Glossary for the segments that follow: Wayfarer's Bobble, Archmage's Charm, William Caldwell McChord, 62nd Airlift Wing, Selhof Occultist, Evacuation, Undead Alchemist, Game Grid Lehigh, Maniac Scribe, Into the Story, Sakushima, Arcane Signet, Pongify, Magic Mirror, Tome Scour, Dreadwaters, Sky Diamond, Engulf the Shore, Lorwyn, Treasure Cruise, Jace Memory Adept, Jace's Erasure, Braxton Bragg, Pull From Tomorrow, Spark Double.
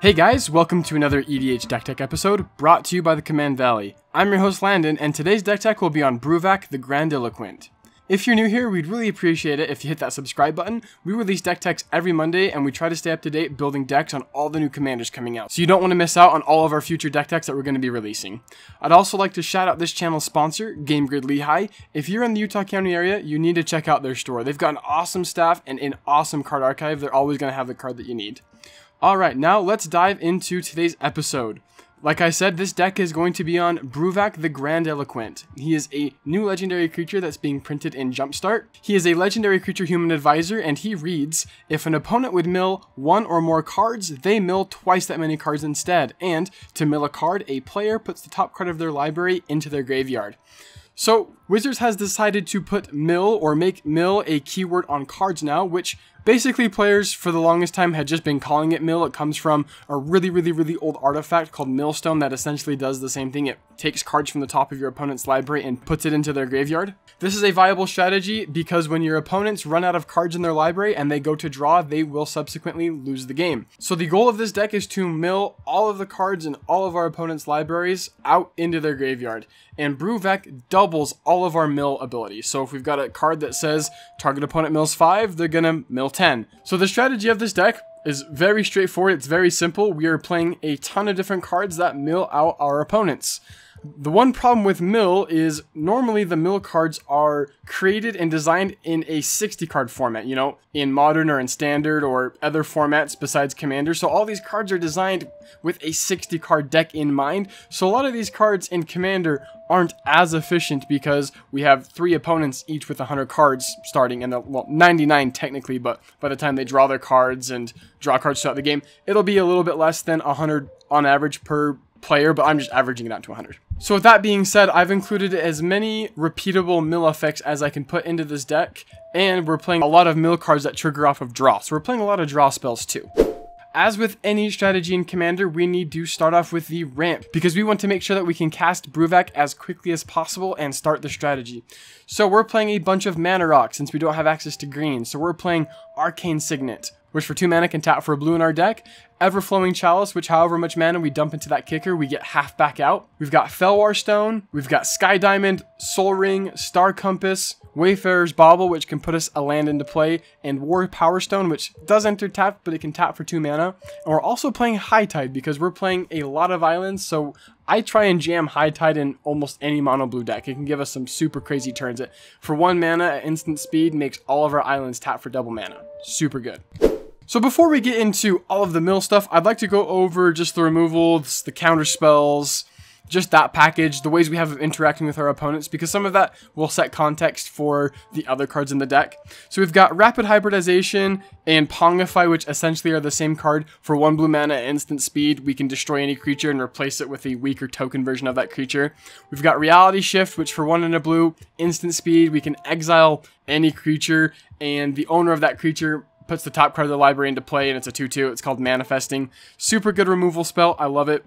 Hey guys, welcome to another EDH Deck Tech episode, brought to you by the Command Valley. I'm your host Landon, and today's deck tech will be on Bruvac the Grandiloquent. If you're new here, we'd really appreciate it if you hit that subscribe button. We release deck techs every Monday, and we try to stay up to date building decks on all the new commanders coming out, so you don't want to miss out on all of our future deck techs that we're going to be releasing. I'd also like to shout out this channel's sponsor, Game Grid Lehigh. If you're in the Utah County area, you need to check out their store. They've got an awesome staff and an awesome card archive. They're always going to have the card that you need. Alright, now let's dive into today's episode. Like I said, this deck is going to be on Bruvac the Grandiloquent. He is a new legendary creature that's being printed in Jumpstart. He is a legendary creature human advisor, and he reads, if an opponent would mill one or more cards, they mill twice that many cards instead, and to mill a card, a player puts the top card of their library into their graveyard. So, Wizards has decided to put mill, or make mill, a keyword on cards now, which basically players for the longest time had just been calling it mill. It comes from a really old artifact called Millstone that essentially does the same thing. It takes cards from the top of your opponent's library and puts it into their graveyard. This is a viable strategy because when your opponents run out of cards in their library and they go to draw, they will subsequently lose the game. So the goal of this deck is to mill all of the cards in all of our opponent's libraries out into their graveyard. And Bruvac doubles all of our mill abilities. So if we've got a card that says target opponent mills 5, they're gonna mill 10. So the strategy of this deck is very straightforward, it's very simple. We are playing a ton of different cards that mill out our opponents. The one problem with mill is normally the mill cards are created and designed in a 60 card format, you know, in Modern or in Standard or other formats besides Commander. So all these cards are designed with a 60 card deck in mind. So a lot of these cards in Commander aren't as efficient because we have 3 opponents each with 100 cards starting, and well, 99 technically, but by the time they draw their cards and draw cards throughout the game, it'll be a little bit less than 100 on average per player, but I'm just averaging it out to 100. So with that being said, I've included as many repeatable mill effects as I can put into this deck, and we're playing a lot of mill cards that trigger off of draw, so we're playing a lot of draw spells too. As with any strategy in Commander, we need to start off with the ramp, because we want to make sure that we can cast Bruvac as quickly as possible and start the strategy. So we're playing a bunch of mana rocks since we don't have access to green, so we're playing Arcane Signet, which for 2 mana can tap for a blue in our deck. Everflowing Chalice, which however much mana we dump into that kicker, we get half back out. We've got Fellwar Stone, we've got Sky Diamond, Sol Ring, Star Compass, Wayfarer's Bobble, which can put us a land into play, and War Power Stone, which does enter tap, but it can tap for 2 mana. And we're also playing High Tide because we're playing a lot of islands, so I try and jam High Tide in almost any mono blue deck. It can give us some super crazy turns. It, for 1 mana at instant speed, makes all of our islands tap for double mana. Super good. So before we get into all of the mill stuff, I'd like to go over just the removals, the counter spells, just that package, the ways we have of interacting with our opponents, because some of that will set context for the other cards in the deck. So we've got Rapid Hybridization and Pongify, which essentially are the same card. For 1 blue mana at instant speed, we can destroy any creature and replace it with a weaker token version of that creature. We've got Reality Shift, which for 1 and a blue, instant speed, we can exile any creature, and the owner of that creature puts the top card of the library into play, and it's a 2/2. It's called Manifesting. Super good removal spell. I love it.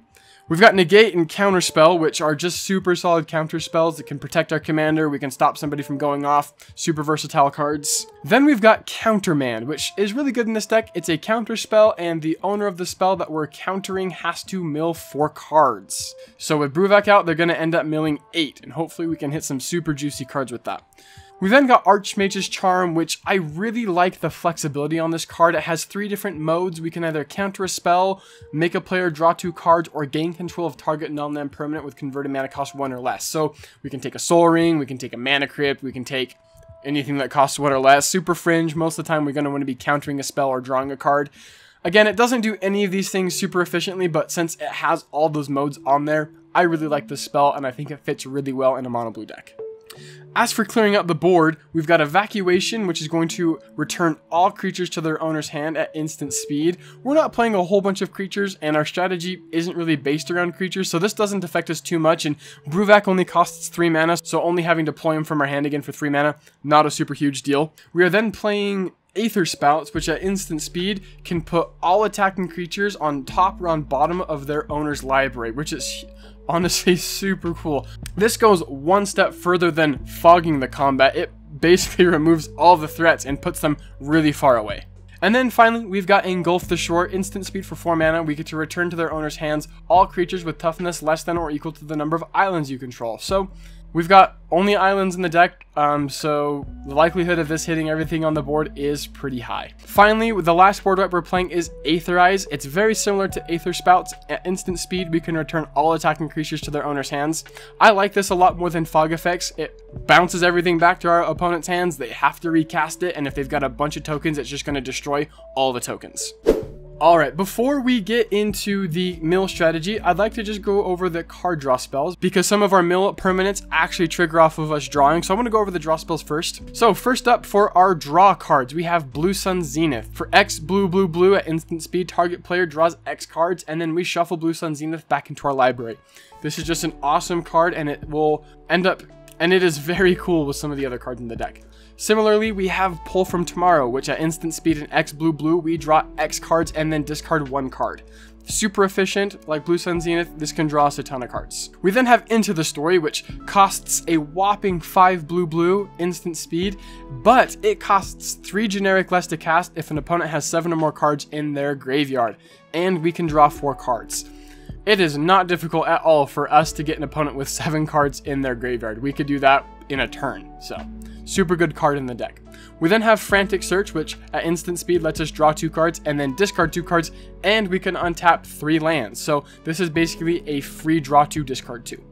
We've got Negate and Counterspell, which are just super solid counter spells that can protect our commander. We can stop somebody from going off. Super versatile cards. Then we've got Counterman, which is really good in this deck. It's a counter spell, and the owner of the spell that we're countering has to mill 4 cards. So with Bruvac out, they're going to end up milling 8, and hopefully we can hit some super juicy cards with that. We then got Archmage's Charm, which I really like the flexibility on this card. It has 3 different modes. We can either counter a spell, make a player draw 2 cards, or gain control of target non-land permanent with converted mana cost 1 or less. So we can take a Sol Ring, we can take a Mana Crypt, we can take anything that costs 1 or less. Super fringe. Most of the time we're going to want to be countering a spell or drawing a card. Again, it doesn't do any of these things super efficiently, but since it has all those modes on there, I really like this spell, and I think it fits really well in a mono blue deck. As for clearing up the board, we've got Evacuation, which is going to return all creatures to their owner's hand at instant speed. We're not playing a whole bunch of creatures, and our strategy isn't really based around creatures, so this doesn't affect us too much, and Bruvac only costs 3 mana, so only having to deploy him from our hand again for 3 mana, not a super huge deal. We are then playing Aether Spouts, which at instant speed can put all attacking creatures on top or on bottom of their owner's library, which is honestly super cool. This goes one step further than fogging the combat. It basically removes all the threats and puts them really far away. And then finally, we've got Engulf the Shore, instant speed for 4 mana. We get to return to their owner's hands all creatures with toughness less than or equal to the number of islands you control. So we've got only islands in the deck, so the likelihood of this hitting everything on the board is pretty high. Finally, the last board wipe we're playing is Aetherize. It's very similar to Aether Spouts. At instant speed, we can return all attacking creatures to their owner's hands. I like this a lot more than Fog Effects. It bounces everything back to our opponent's hands. They have to recast it, and if they've got a bunch of tokens, it's just going to destroy all the tokens. Alright, before we get into the mill strategy, I'd like to just go over the card draw spells, because some of our mill permanents actually trigger off of us drawing, so I'm going to go over the draw spells first. So first up for our draw cards, we have Blue Sun Zenith. For X blue blue blue at instant speed, target player draws X cards, and then we shuffle Blue Sun Zenith back into our library. This is just an awesome card, and it will end up, and it is very cool with some of the other cards in the deck. Similarly, we have Pull From Tomorrow, which at instant speed and X blue blue, we draw X cards and then discard one card. Super efficient, like Blue Sun Zenith, this can draw us a ton of cards. We then have Into the Story, which costs a whopping 5 blue blue instant speed, but it costs 3 generic less to cast if an opponent has 7 or more cards in their graveyard, and we can draw 4 cards. It is not difficult at all for us to get an opponent with 7 cards in their graveyard. We could do that in a turn, so super good card in the deck. We then have Frantic Search, which at instant speed lets us draw 2 cards and then discard 2 cards, and we can untap 3 lands. So this is basically a free draw 2, discard 2.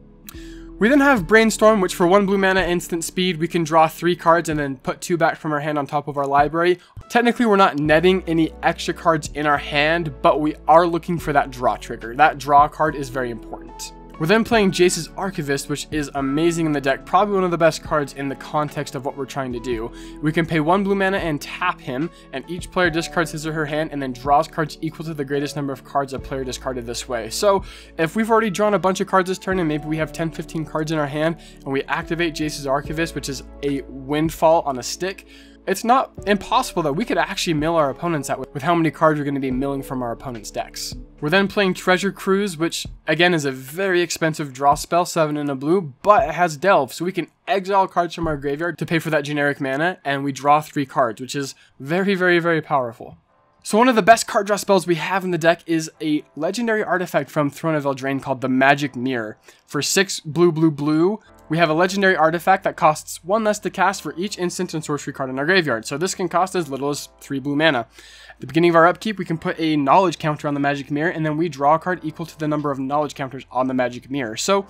We then have Brainstorm, which for 1 blue mana instant speed, we can draw 3 cards and then put 2 back from our hand on top of our library. Technically, we're not netting any extra cards in our hand, but we are looking for that draw trigger. That draw card is very important. We're then playing Jace's Archivist, which is amazing in the deck, probably one of the best cards in the context of what we're trying to do. We can pay 1 blue mana and tap him, and each player discards his or her hand and then draws cards equal to the greatest number of cards a player discarded this way. So if we've already drawn a bunch of cards this turn and maybe we have 10-15 cards in our hand and we activate Jace's Archivist, which is a windfall on a stick, it's not impossible that we could actually mill our opponents out with how many cards we're going to be milling from our opponent's decks. We're then playing Treasure Cruise, which again is a very expensive draw spell, 7 and a blue, but it has Delve, so we can exile cards from our graveyard to pay for that generic mana, and we draw 3 cards, which is very, very, very powerful. So one of the best card draw spells we have in the deck is a legendary artifact from Throne of Eldraine called the Magic Mirror. For 6 blue blue blue, we have a legendary artifact that costs 1 less to cast for each instant and sorcery card in our graveyard, so this can cost as little as 3 blue mana. At the beginning of our upkeep, we can put a knowledge counter on the Magic Mirror, and then we draw a card equal to the number of knowledge counters on the Magic Mirror. So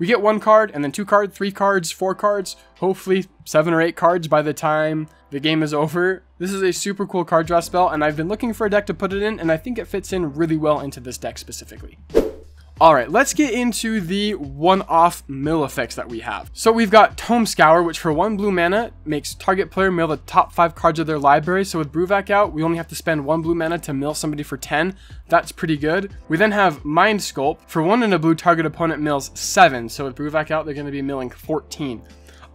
we get 1 card, and then 2 cards, 3 cards, 4 cards, hopefully 7 or 8 cards by the time the game is over. This is a super cool card draw spell, and I've been looking for a deck to put it in, and I think it fits in really well into this deck specifically. Alright, let's get into the one-off mill effects that we have. So we've got Tome Scour, which for 1 blue mana makes target player mill the top 5 cards of their library. So with Bruvac out, we only have to spend 1 blue mana to mill somebody for 10. That's pretty good. We then have Mind Sculpt. For 1 and a blue, target opponent mills 7. So with Bruvac out, they're going to be milling 14.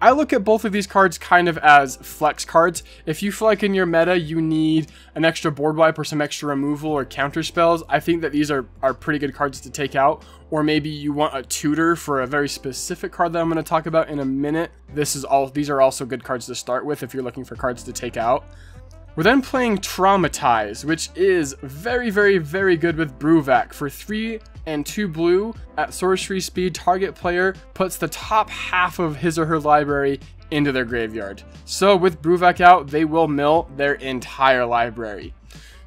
I look at both of these cards kind of as flex cards. If you feel like in your meta you need an extra board wipe or some extra removal or counter spells, I think that these are pretty good cards to take out. Or maybe you want a tutor for a very specific card that I'm going to talk about in a minute. These are also good cards to start with if you're looking for cards to take out. We're then playing Traumatize, which is very, very, very good with Bruvac. For 3 and 2 blue, at sorcery speed, target player puts the top half of his or her library into their graveyard. So with Bruvac out, they will mill their entire library.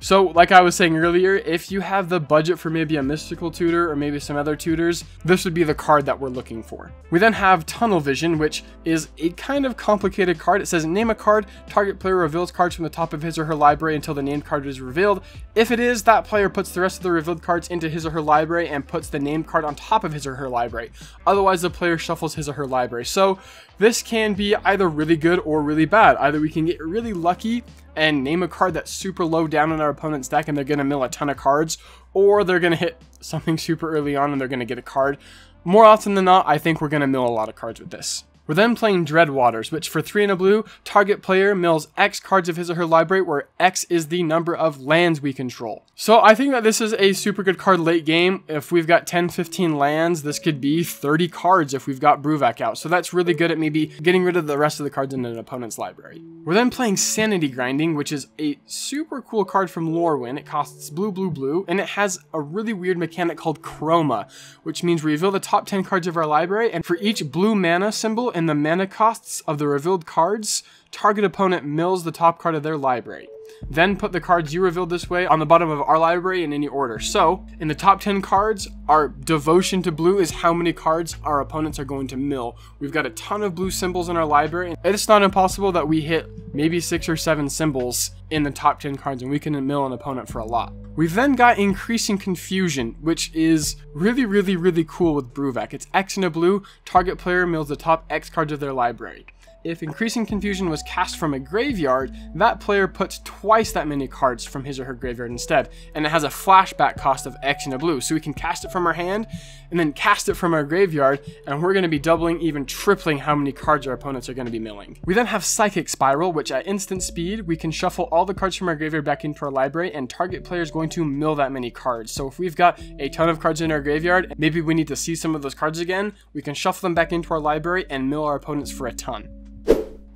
So like I was saying earlier, if you have the budget for maybe a mystical tutor or maybe some other tutors, this would be the card that we're looking for. We then have Tunnel Vision, which is a kind of complicated card. It says name a card, target player reveals cards from the top of his or her library until the named card is revealed. If it is, that player puts the rest of the revealed cards into his or her library and puts the named card on top of his or her library. Otherwise, the player shuffles his or her library. So this can be either really good or really bad. Either we can get really lucky and name a card that's super low down in our opponent's deck and they're going to mill a ton of cards, or they're going to hit something super early on and they're going to get a card. More often than not, I think we're going to mill a lot of cards with this. We're then playing Dreadwaters, which for 3 and a blue, target player mills X cards of his or her library, where X is the number of lands we control. So I think that this is a super good card late game. If we've got 10, 15 lands, this could be 30 cards if we've got Bruvac out. So that's really good at maybe getting rid of the rest of the cards in an opponent's library. We're then playing Sanity Grinding, which is a super cool card from Lorwyn. It costs blue, blue, blue, and it has a really weird mechanic called Chroma, which means we reveal the top 10 cards of our library, and for each blue mana symbol and the mana costs of the revealed cards, target opponent mills the top card of their library. Then put the cards you revealed this way on the bottom of our library in any order. So, in the top 10 cards, our devotion to blue is how many cards our opponents are going to mill. We've got a ton of blue symbols in our library. It's not impossible that we hit maybe 6 or 7 symbols in the top 10 cards, and we can mill an opponent for a lot. We've then got Increasing Confusion, which is really, really, really cool with Bruvac. It's X and a blue, target player mills the top X cards of their library. If Increasing Confusion was cast from a graveyard, that player puts twice that many cards from his or her graveyard instead, and it has a flashback cost of X and a blue, so we can cast it from our hand, and then cast it from our graveyard, and we're going to be doubling, even tripling how many cards our opponents are going to be milling. We then have Psychic Spiral, which at instant speed, we can shuffle all the cards from our graveyard back into our library, and target player is going to mill that many cards. So if we've got a ton of cards in our graveyard, maybe we need to see some of those cards again, we can shuffle them back into our library and mill our opponents for a ton.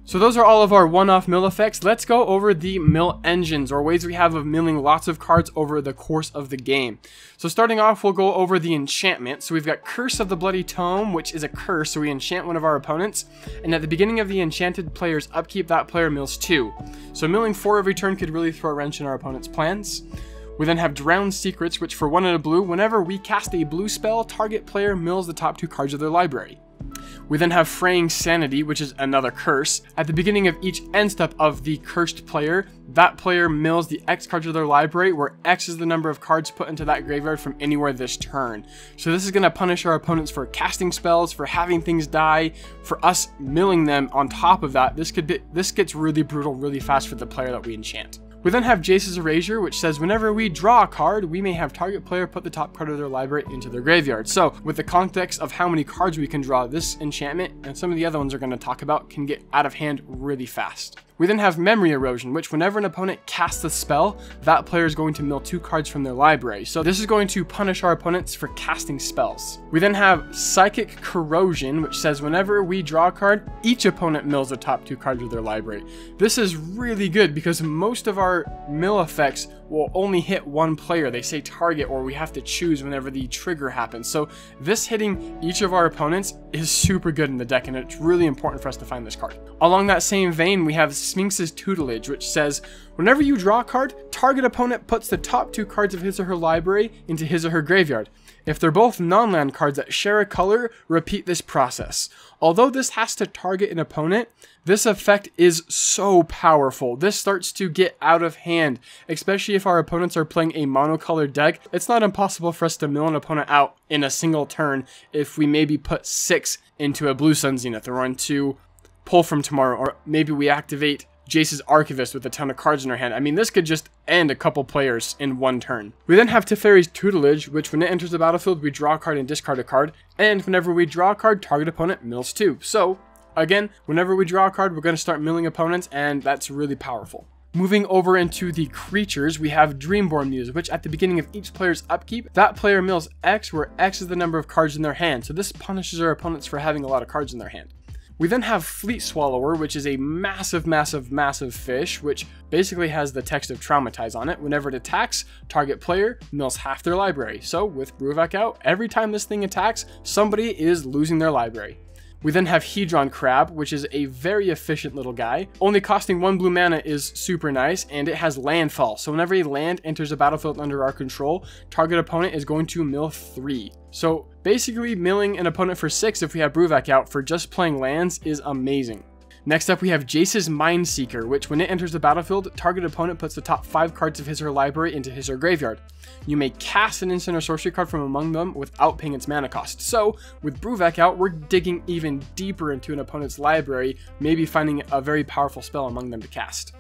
So those are all of our one-off mill effects. Let's go over the mill engines, or ways we have of milling lots of cards over the course of the game. So starting off, we'll go over the enchantment. So we've got Curse of the Bloody Tome, which is a curse, so we enchant one of our opponents. And at the beginning of the enchanted player's upkeep, that player mills 2. So milling 4 every turn could really throw a wrench in our opponent's plans. We then have Drowned Secrets, which for 1 and a blue, whenever we cast a blue spell, target player mills the top 2 cards of their library. We then have Fraying Sanity, which is another curse. At the beginning of each end step of the cursed player, that player mills the X cards of their library, where X is the number of cards put into that graveyard from anywhere this turn. So this is going to punish our opponents for casting spells, for having things die, for us milling them on top of that. This gets really brutal really fast for the player that we enchant. We then have Jace's Erasure, which says whenever we draw a card, we may have target player put the top card of their library into their graveyard. So with the context of how many cards we can draw, this enchantment and some of the other ones we're going to talk about can get out of hand really fast. We then have Memory Erosion, which whenever an opponent casts a spell, that player is going to mill 2 cards from their library. So this is going to punish our opponents for casting spells. We then have Psychic Corrosion, which says whenever we draw a card, each opponent mills the top 2 cards of their library. This is really good because most of our mill effects will only hit one player. They say target, or we have to choose whenever the trigger happens. So this hitting each of our opponents is super good in the deck, and it's really important for us to find this card. Along that same vein, we have Sphinx's Tutelage, which says whenever you draw a card, target opponent puts the top 2 cards of his or her library into his or her graveyard. If they're both non-land cards that share a color, repeat this process. Although this has to target an opponent, this effect is so powerful. This starts to get out of hand, especially if our opponents are playing a monocolored deck. It's not impossible for us to mill an opponent out in a single turn if we maybe put 6 into a Blue Sun Zenith, or into Pull From Tomorrow, or maybe we activate Jace's Archivist with a ton of cards in her hand. I mean, this could just end a couple players in one turn. We then have Teferi's Tutelage, which when it enters the battlefield, we draw a card and discard a card. And whenever we draw a card, target opponent mills 2. So, again, whenever we draw a card, we're going to start milling opponents, and that's really powerful. Moving over into the creatures, we have Dreamborn Muse, which at the beginning of each player's upkeep, that player mills X, where X is the number of cards in their hand. So this punishes our opponents for having a lot of cards in their hand. We then have Fleet Swallower, which is a massive, massive, massive fish, which basically has the text of Traumatize on it. Whenever it attacks, target player mills half their library. So with Bruvac out, every time this thing attacks, somebody is losing their library. We then have Hedron Crab, which is a very efficient little guy. Only costing 1 blue mana is super nice, and it has landfall. So whenever a land enters a battlefield under our control, target opponent is going to mill 3. So basically milling an opponent for 6 if we have Bruvac out for just playing lands is amazing. Next up, we have Jace's Mindseeker, which when it enters the battlefield, target opponent puts the top 5 cards of his or her library into his or her graveyard. You may cast an instant or sorcery card from among them without paying its mana cost. So with Bruvac out, we're digging even deeper into an opponent's library, maybe finding a very powerful spell among them to cast.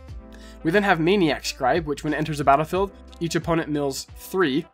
We then have Maniac Scribe, which when it enters the battlefield, each opponent mills 3.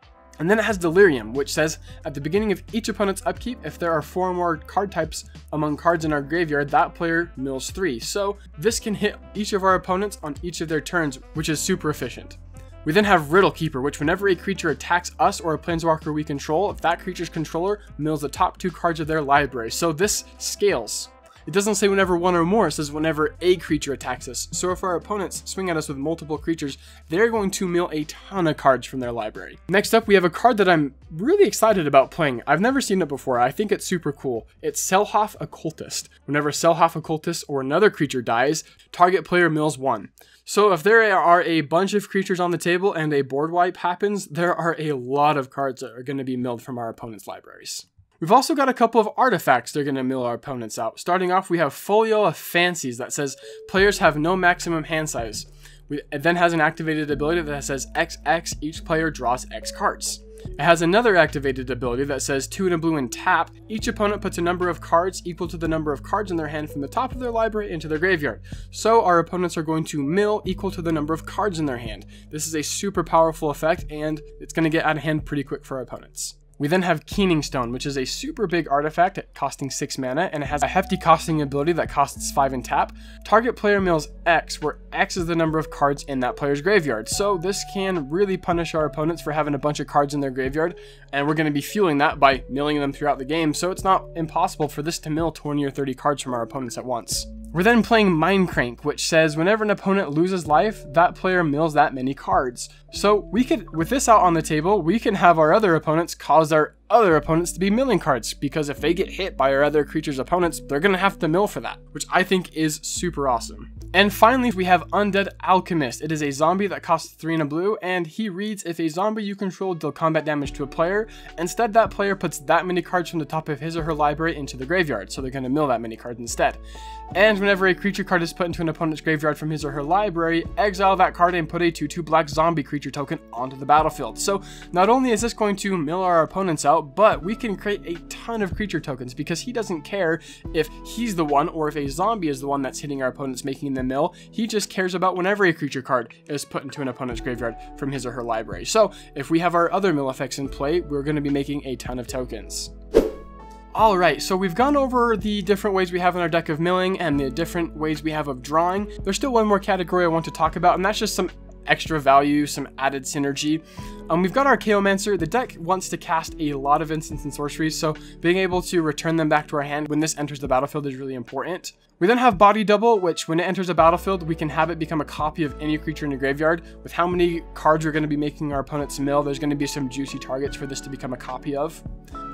And then it has Delirium, which says, at the beginning of each opponent's upkeep, if there are 4 or more card types among cards in our graveyard, that player mills 3. So this can hit each of our opponents on each of their turns, which is super efficient. We then have Riddle Keeper, which whenever a creature attacks us or a planeswalker we control, if that creature's controller mills the top 2 cards of their library. So this scales. It doesn't say whenever one or more, it says whenever a creature attacks us. So if our opponents swing at us with multiple creatures, they're going to mill a ton of cards from their library. Next up, we have a card that I'm really excited about playing. I've never seen it before. I think it's super cool. It's Selhof Occultist. Whenever Selhof Occultist or another creature dies, target player mills 1. So if there are a bunch of creatures on the table and a board wipe happens, there are a lot of cards that are going to be milled from our opponent's libraries. We've also got a couple of artifacts they're going to mill our opponents out. Starting off, we have Folio of Fancies that says players have no maximum hand size. It then has an activated ability that says XX, each player draws X cards. It has another activated ability that says 2 and a blue and tap. Each opponent puts a number of cards equal to the number of cards in their hand from the top of their library into their graveyard. So our opponents are going to mill equal to the number of cards in their hand. This is a super powerful effect and it's going to get out of hand pretty quick for our opponents. We then have Keening Stone, which is a super big artifact at costing 6 mana, and it has a hefty costing ability that costs 5 and tap. Target player mills X, where X is the number of cards in that player's graveyard. So this can really punish our opponents for having a bunch of cards in their graveyard, and we're going to be fueling that by milling them throughout the game, so it's not impossible for this to mill 20 or 30 cards from our opponents at once. We're then playing Mindcrank, which says whenever an opponent loses life, that player mills that many cards. So we could, with this out on the table, we can have our other opponents cause our other opponents to be milling cards, because if they get hit by our other creature's opponents, they're going to have to mill for that, which I think is super awesome. And finally, we have Undead Alchemist. It is a zombie that costs 3 and a blue, and he reads, if a zombie you control deal combat damage to a player, instead that player puts that many cards from the top of his or her library into the graveyard, so they're going to mill that many cards instead. And whenever a creature card is put into an opponent's graveyard from his or her library, exile that card and put a 2/2 black zombie creature token onto the battlefield. So not only is this going to mill our opponents out, but we can create a ton of creature tokens because he doesn't care if he's the one or if a zombie is the one that's hitting our opponents making them mill. He just cares about whenever a creature card is put into an opponent's graveyard from his or her library. So if we have our other mill effects in play, we're going to be making a ton of tokens. Alright, so we've gone over the different ways we have in our deck of milling and the different ways we have of drawing. There's still one more category I want to talk about, and that's just some extra value, some added synergy. We've got our Chaomancer. The deck wants to cast a lot of instants and sorceries, so being able to return them back to our hand when this enters the battlefield is really important. We then have Body Double, which when it enters a battlefield, we can have it become a copy of any creature in the graveyard. With how many cards we're going to be making our opponents mill, there's going to be some juicy targets for this to become a copy of.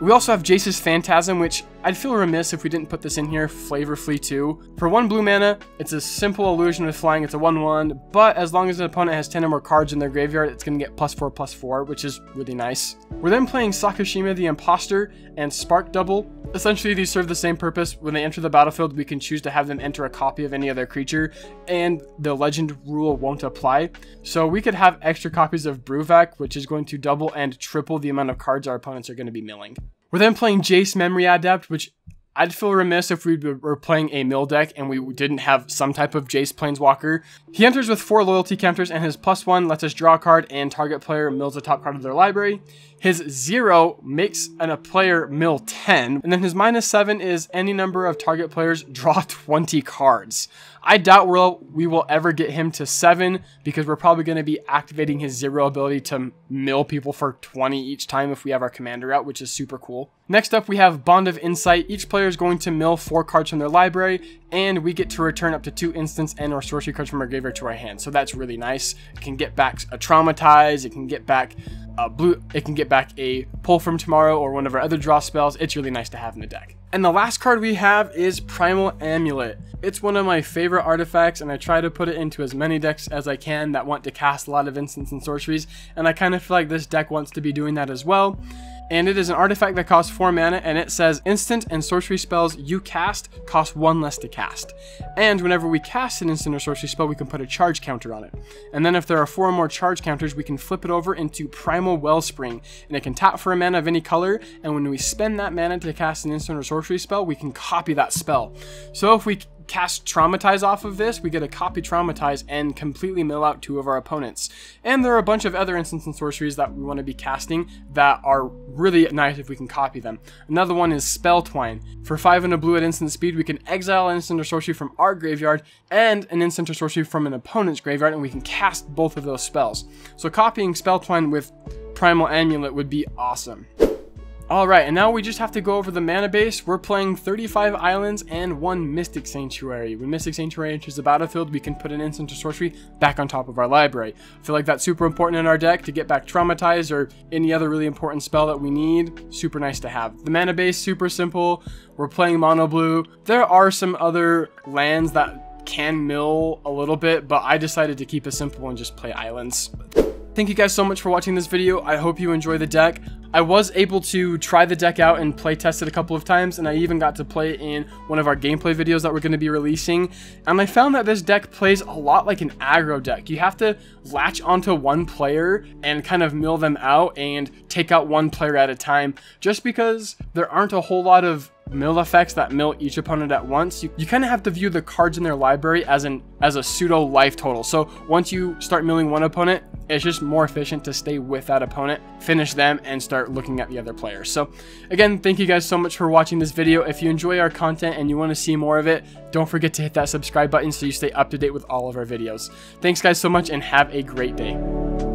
We also have Jace's Phantasm, which I'd feel remiss if we didn't put this in here flavorfully too. For 1 blue mana, it's a simple illusion with flying. It's a 1/1, but as long as an opponent has 10 or more cards in their graveyard, it's going to get +4/+4, which is really nice. We're then playing Sakushima the Imposter and Spark Double. Essentially, these serve the same purpose. When they enter the battlefield, we can choose to have them enter a copy of any other creature, and the legend rule won't apply. So we could have extra copies of Bruvac, which is going to double and triple the amount of cards our opponents are going to be milling. We're then playing Jace Memory Adept, which I'd feel remiss if we were playing a mill deck and we didn't have some type of Jace Planeswalker. He enters with 4 loyalty counters, and his +1 lets us draw a card and target player mills the top card of their library. His 0 makes a player mill 10, and then his -7 is any number of target players draw 20 cards. I doubt we will ever get him to 7 because we're probably going to be activating his 0 ability to mill people for 20 each time if we have our commander out, which is super cool. Next up, we have Bond of Insight. Each player is going to mill 4 cards from their library, and we get to return up to 2 instants and or sorcery cards from our graveyard to our hand. So that's really nice. It can get back a Traumatize, it can get back a Pull From Tomorrow or one of our other draw spells. It's really nice to have in the deck. And the last card we have is Primal Amulet. It's one of my favorite artifacts, and I try to put it into as many decks as I can that want to cast a lot of instants and sorceries, and I kind of feel like this deck wants to be doing that as well. And it is an artifact that costs 4 mana, and it says instant and sorcery spells you cast cost 1 less to cast. And whenever we cast an instant or sorcery spell, we can put a charge counter on it. And then if there are 4 or more charge counters, we can flip it over into Primal Wellspring, and it can tap for a mana of any color, and when we spend that mana to cast an instant or sorcery spell, we can copy that spell. So if we cast Traumatize off of this, we get to copy Traumatize and completely mill out two of our opponents. And there are a bunch of other instants and sorceries that we want to be casting that are really nice if we can copy them. Another one is Spell Twine. For 5 and a blue at instant speed, we can exile an instant or sorcery from our graveyard and an instant or sorcery from an opponent's graveyard, and we can cast both of those spells. So copying Spell Twine with Primal Amulet would be awesome. Alright, and now we just have to go over the mana base. We're playing 35 islands and 1 Mystic Sanctuary. When Mystic Sanctuary enters the battlefield, we can put an instant or sorcery back on top of our library. I feel like that's super important in our deck to get back Traumatize or any other really important spell that we need. Super nice to have. The mana base, super simple. We're playing mono blue. There are some other lands that can mill a little bit, but I decided to keep it simple and just play islands. Thank you guys so much for watching this video. I hope you enjoy the deck. I was able to try the deck out and play test it a couple of times, and I even got to play it in one of our gameplay videos that we're going to be releasing. And I found that this deck plays a lot like an aggro deck. You have to latch onto one player and kind of mill them out and take out one player at a time, just because there aren't a whole lot of mill effects that mill each opponent at once. You kind of have to view the cards in their library as a pseudo life total. So once you start milling one opponent, it's just more efficient to stay with that opponent, finish them, and start looking at the other players. So again, thank you guys so much for watching this video. If you enjoy our content and you want to see more of it, don't forget to hit that subscribe button so you stay up to date with all of our videos. Thanks guys so much and have a great day.